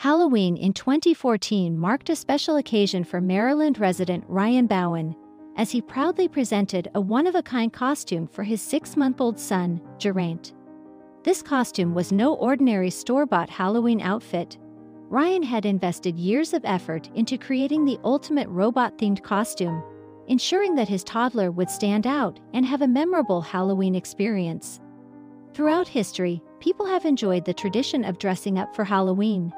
Halloween in 2014 marked a special occasion for Maryland resident Ryan Bowen, as he proudly presented a one-of-a-kind costume for his 6-month-old son, Geraint. This costume was no ordinary store-bought Halloween outfit. Ryan had invested years of effort into creating the ultimate robot-themed costume, ensuring that his toddler would stand out and have a memorable Halloween experience. Throughout history, people have enjoyed the tradition of dressing up for Halloween.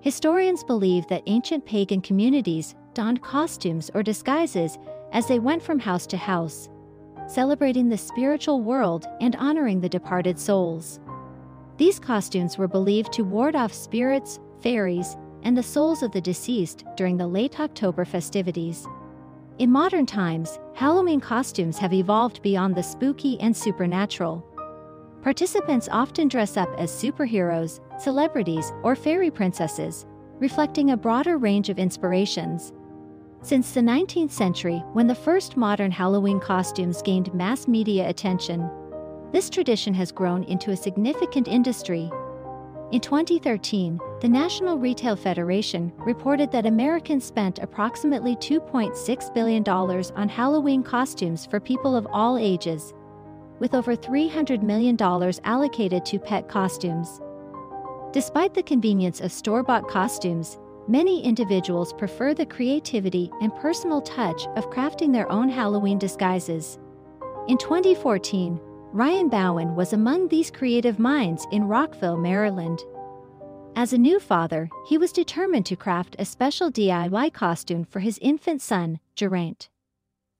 Historians believe that ancient pagan communities donned costumes or disguises as they went from house to house, celebrating the spiritual world and honoring the departed souls. These costumes were believed to ward off spirits, fairies, and the souls of the deceased during the late October festivities. In modern times, Halloween costumes have evolved beyond the spooky and supernatural. Participants often dress up as superheroes, celebrities, or fairy princesses, reflecting a broader range of inspirations. Since the 19th century, when the first modern Halloween costumes gained mass media attention, this tradition has grown into a significant industry. In 2013, the National Retail Federation reported that Americans spent approximately $2.6 billion on Halloween costumes for people of all ages, with over $300 million allocated to pet costumes. Despite the convenience of store-bought costumes, many individuals prefer the creativity and personal touch of crafting their own Halloween disguises. In 2014, Ryan Bowen was among these creative minds in Rockville, Maryland. As a new father, he was determined to craft a special DIY costume for his infant son, Geraint.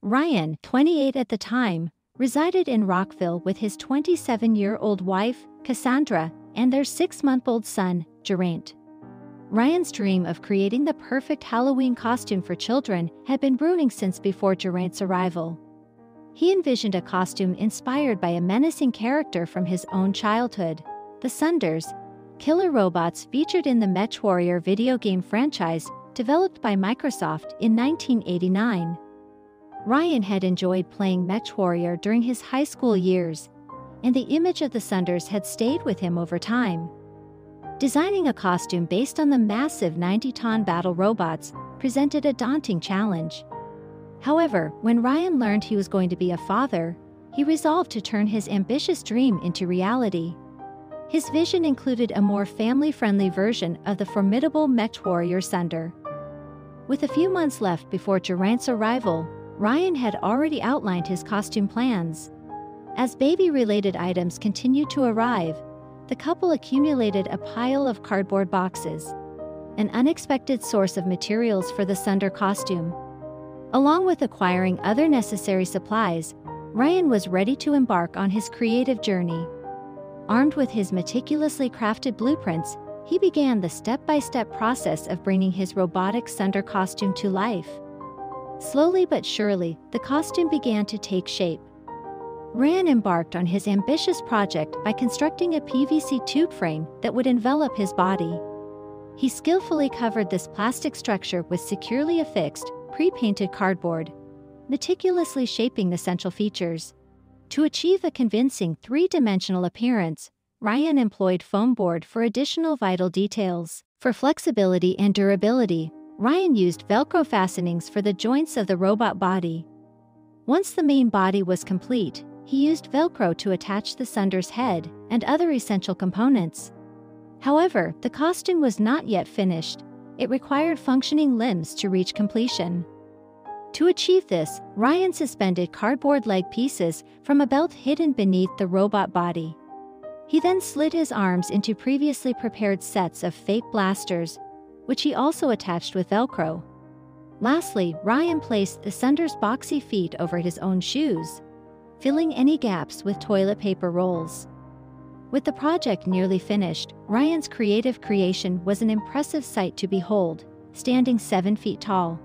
Ryan, 28 at the time, resided in Rockville with his 27-year-old wife, Cassandra, and their 6-month-old son, Geraint. Ryan's dream of creating the perfect Halloween costume for children had been brewing since before Geraint's arrival. He envisioned a costume inspired by a menacing character from his own childhood, the Sunders, killer robots featured in the MechWarrior video game franchise developed by Microsoft in 1989. Ryan had enjoyed playing MechWarrior during his high school years, and the image of the Sunders had stayed with him over time. Designing a costume based on the massive 90-ton battle robots presented a daunting challenge. However, when Ryan learned he was going to be a father, he resolved to turn his ambitious dream into reality. His vision included a more family-friendly version of the formidable MechWarrior Sunder. With a few months left before Geraint's arrival, Ryan had already outlined his costume plans. As baby-related items continued to arrive, the couple accumulated a pile of cardboard boxes, an unexpected source of materials for the Sunder costume. Along with acquiring other necessary supplies, Ryan was ready to embark on his creative journey. Armed with his meticulously crafted blueprints, he began the step-by-step process of bringing his robotic Sunder costume to life. Slowly but surely, the costume began to take shape. Ryan embarked on his ambitious project by constructing a PVC tube frame that would envelop his body. He skillfully covered this plastic structure with securely affixed, pre-painted cardboard, meticulously shaping essential features. To achieve a convincing three-dimensional appearance, Ryan employed foam board for additional vital details. For flexibility and durability, Ryan used Velcro fastenings for the joints of the robot body. Once the main body was complete, he used Velcro to attach the Sunder's head and other essential components. However, the costume was not yet finished. It required functioning limbs to reach completion. To achieve this, Ryan suspended cardboard leg pieces from a belt hidden beneath the robot body. He then slid his arms into previously prepared sets of fake blasters, which he also attached with Velcro. Lastly, Ryan placed the Sunder's boxy feet over his own shoes, filling any gaps with toilet paper rolls. With the project nearly finished, Ryan's creative creation was an impressive sight to behold, standing 7 feet tall.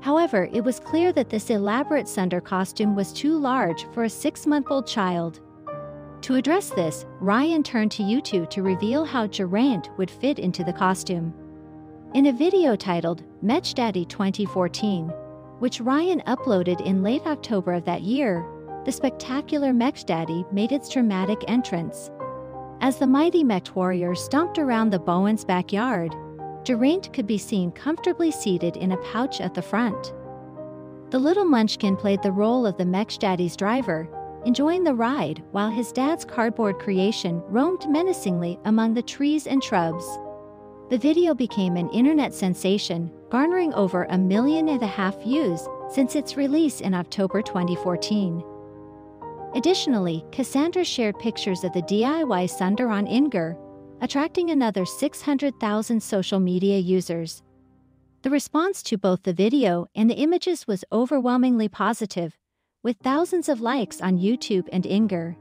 However, it was clear that this elaborate Sunder costume was too large for a 6-month-old child. To address this, Ryan turned to YouTube to reveal how Geraint would fit into the costume. In a video titled, Mech Daddy 2014, which Ryan uploaded in late October of that year, the spectacular Mech Daddy made its dramatic entrance. As the mighty MechWarrior stomped around the Bowen's backyard, Geraint could be seen comfortably seated in a pouch at the front. The little munchkin played the role of the Mech Daddy's driver, enjoying the ride while his dad's cardboard creation roamed menacingly among the trees and shrubs. The video became an internet sensation, garnering over 1.5 million views since its release in October 2014. Additionally, Cassandra shared pictures of the DIY Sunder on Inger, attracting another 600,000 social media users. The response to both the video and the images was overwhelmingly positive, with thousands of likes on YouTube and Inger.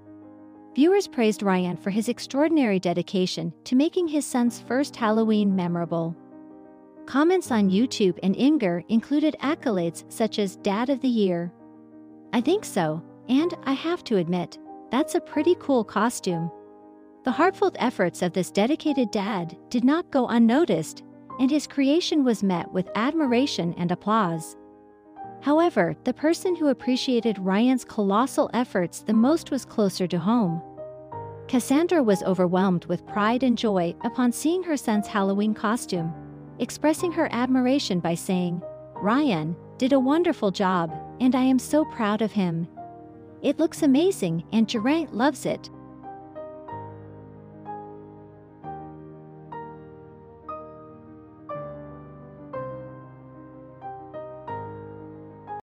Viewers praised Ryan for his extraordinary dedication to making his son's first Halloween memorable. Comments on YouTube and Inger included accolades such as Dad of the Year. I think so, and I have to admit, that's a pretty cool costume. The heartfelt efforts of this dedicated dad did not go unnoticed, and his creation was met with admiration and applause. However, the person who appreciated Ryan's colossal efforts the most was closer to home. Cassandra was overwhelmed with pride and joy upon seeing her son's Halloween costume, expressing her admiration by saying, "Ryan did a wonderful job, and I am so proud of him. It looks amazing and Geraint loves it,